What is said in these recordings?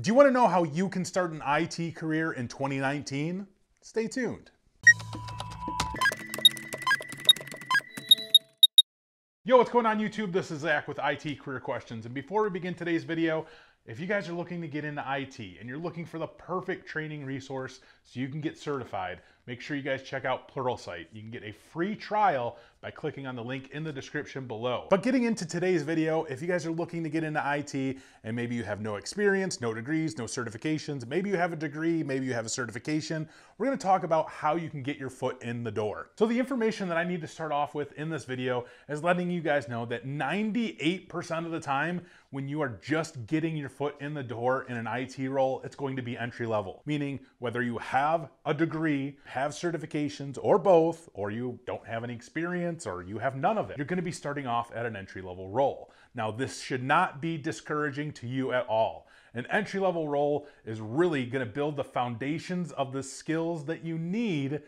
Do you want to know how you can start an IT career in 2019? Stay tuned. Yo, what's going on YouTube? This is Zach with IT Career Questions. And before we begin today's video, if you guys are looking to get into IT and you're looking for the perfect training resource so you can get certified, make sure you guys check out Pluralsight. You can get a free trial by clicking on the link in the description below. But getting into today's video, if you guys are looking to get into IT and maybe you have no experience, no degrees, no certifications, maybe you have a degree, maybe you have a certification, we're gonna talk about how you can get your foot in the door. So the information that I need to start off with in this video is letting you guys know that 98% of the time when you are just getting your foot in the door in an IT role, it's going to be entry level, meaning whether you have a degree, have certifications or both, or you don't have any experience or you have none of it, you're going to be starting off at an entry level role. Now, this should not be discouraging to you at all. An entry level role is really going to build the foundations of the skills that you need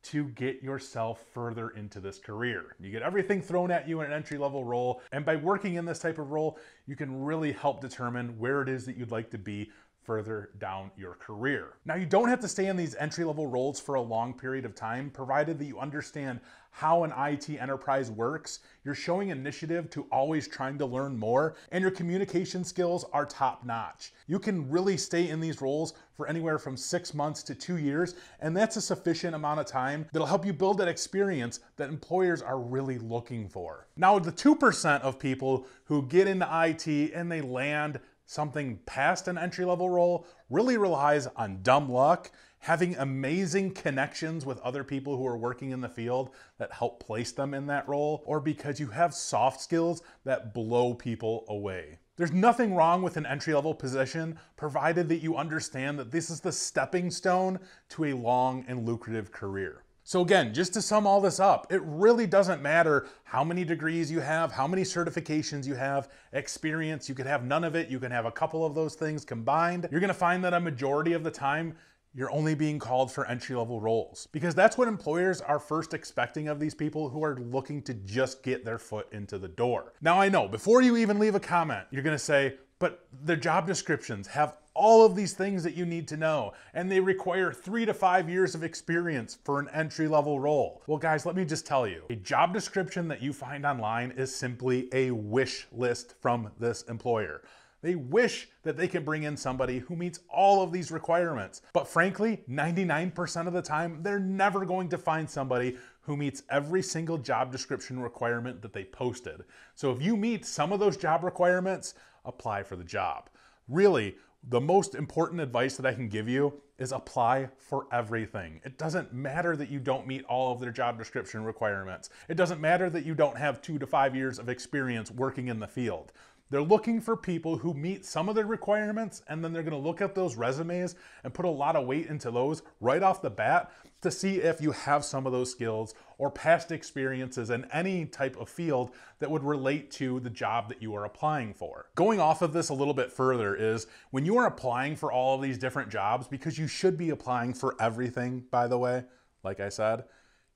to get yourself further into this career. You get everything thrown at you in an entry-level role, and by working in this type of role, you can really help determine where it is that you'd like to be further down your career. Now, you don't have to stay in these entry-level roles for a long period of time, provided that you understand how an IT enterprise works, you're showing initiative to always trying to learn more, and your communication skills are top-notch. You can really stay in these roles for anywhere from 6 months to 2 years, and that's a sufficient amount of time that'll help you build that experience that employers are really looking for. Now, the 2% of people who get into IT and they land something past an entry-level role really relies on dumb luck, having amazing connections with other people who are working in the field that help place them in that role, or because you have soft skills that blow people away. There's nothing wrong with an entry-level position, provided that you understand that this is the stepping stone to a long and lucrative career. So again, just to sum all this up, it really doesn't matter how many degrees you have, how many certifications you have, experience, you could have none of it, you can have a couple of those things combined. You're gonna find that a majority of the time, you're only being called for entry-level roles, because that's what employers are first expecting of these people who are looking to just get their foot into the door. Now I know, before you even leave a comment, you're gonna say, but their job descriptions have all of these things that you need to know, and they require 3 to 5 years of experience for an entry-level role. Well, guys, let me just tell you, a job description that you find online is simply a wish list from this employer. They wish that they can bring in somebody who meets all of these requirements. But frankly, 99% of the time, they're never going to find somebody who meets every single job description requirement that they posted. So if you meet some of those job requirements, apply for the job. Really, the most important advice that I can give you is apply for everything. It doesn't matter that you don't meet all of their job description requirements. It doesn't matter that you don't have 2 to 5 years of experience working in the field. They're looking for people who meet some of their requirements, and then they're gonna look at those resumes and put a lot of weight into those right off the bat to see if you have some of those skills or past experiences in any type of field that would relate to the job that you are applying for. Going off of this a little bit further is, when you are applying for all of these different jobs, because you should be applying for everything, by the way, like I said,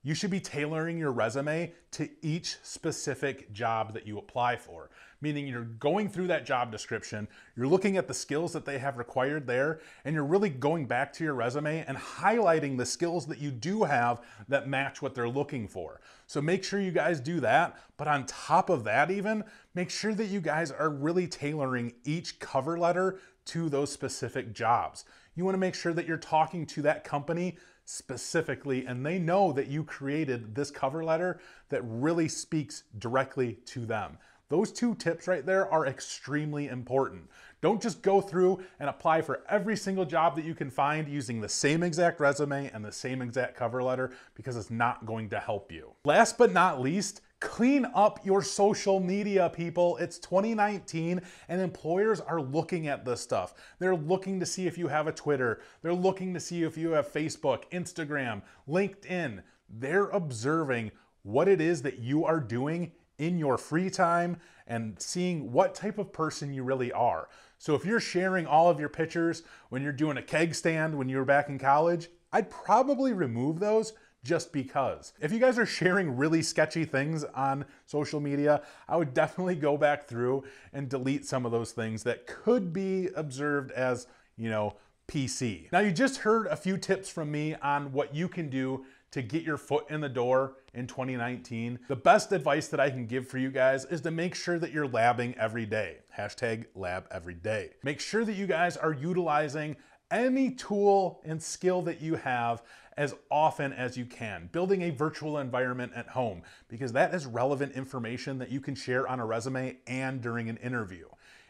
you should be tailoring your resume to each specific job that you apply for. Meaning you're going through that job description, you're looking at the skills that they have required there, and you're really going back to your resume and highlighting the skills that you do have that match what they're looking for. So make sure you guys do that, but on top of that even, make sure that you guys are really tailoring each cover letter to those specific jobs. You wanna make sure that you're talking to that company specifically, and they know that you created this cover letter that really speaks directly to them. Those two tips right there are extremely important. Don't just go through and apply for every single job that you can find using the same exact resume and the same exact cover letter, because it's not going to help you. Last but not least, clean up your social media, people. It's 2019 and employers are looking at this stuff. They're looking to see if you have a Twitter. They're looking to see if you have Facebook, Instagram, LinkedIn. They're observing what it is that you are doing in your free time and seeing what type of person you really are. So if you're sharing all of your pictures when you're doing a keg stand when you were back in college, I'd probably remove those just because. If you guys are sharing really sketchy things on social media, I would definitely go back through and delete some of those things that could be observed as, you know, PC. Now you just heard a few tips from me on what you can do to get your foot in the door in 2019. The best advice that I can give for you guys is to make sure that you're labbing every day. Hashtag lab every day. Make sure that you guys are utilizing any tool and skill that you have as often as you can, building a virtual environment at home, because that is relevant information that you can share on a resume and during an interview.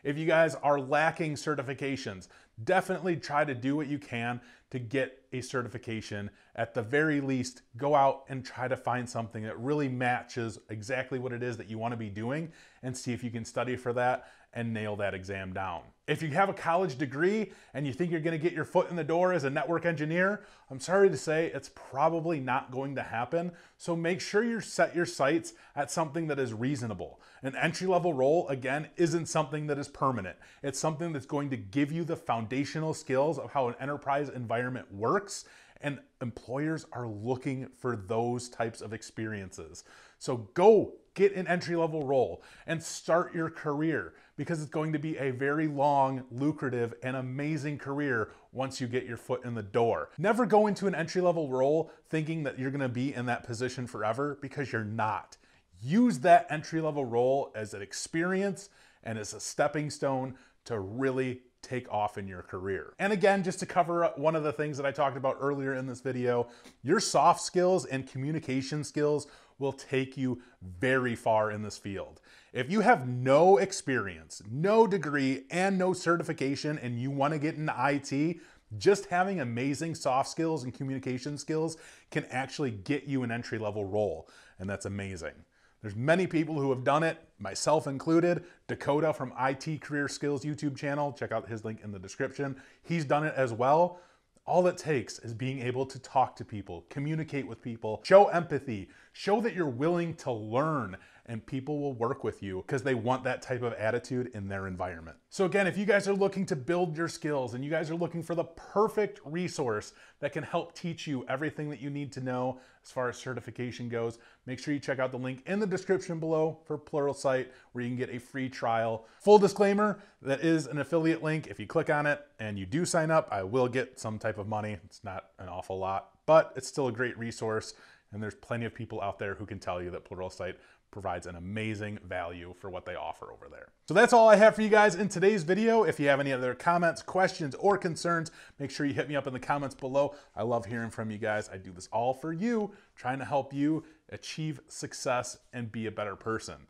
If you guys are lacking certifications, definitely try to do what you can to get a certification. At the very least, go out and try to find something that really matches exactly what it is that you want to be doing and see if you can study for that and nail that exam down. If you have a college degree and you think you're going to get your foot in the door as a network engineer, I'm sorry to say it's probably not going to happen. So make sure you set your sights at something that is reasonable. An entry-level role, again, isn't something that is permanent. It's something that's going to give you the foundational skills of how an enterprise environment works, and employers are looking for those types of experiences. So go get an entry-level role and start your career, because it's going to be a very long, lucrative, and amazing career once you get your foot in the door. Never go into an entry-level role thinking that you're gonna be in that position forever, because you're not. Use that entry-level role as an experience and as a stepping stone to really take off in your career. And again, just to cover up one of the things that I talked about earlier in this video, your soft skills and communication skills will take you very far in this field. If you have no experience, no degree, and no certification, and you want to get into IT, just having amazing soft skills and communication skills can actually get you an entry-level role, and that's amazing. There's many people who have done it, myself included. Dakota from IT Career Skills YouTube channel, check out his link in the description. He's done it as well. All it takes is being able to talk to people, communicate with people, show empathy, show that you're willing to learn, and people will work with you because they want that type of attitude in their environment. So again, if you guys are looking to build your skills and you guys are looking for the perfect resource that can help teach you everything that you need to know as far as certification goes, make sure you check out the link in the description below for Pluralsight, where you can get a free trial. Full disclaimer, that is an affiliate link. If you click on it and you do sign up, I will get some type of money. It's not an awful lot, but it's still a great resource. And there's plenty of people out there who can tell you that Pluralsight provides an amazing value for what they offer over there. So that's all I have for you guys in today's video. If you have any other comments, questions, or concerns, make sure you hit me up in the comments below. I love hearing from you guys. I do this all for you, trying to help you achieve success and be a better person.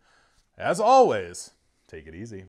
As always, take it easy.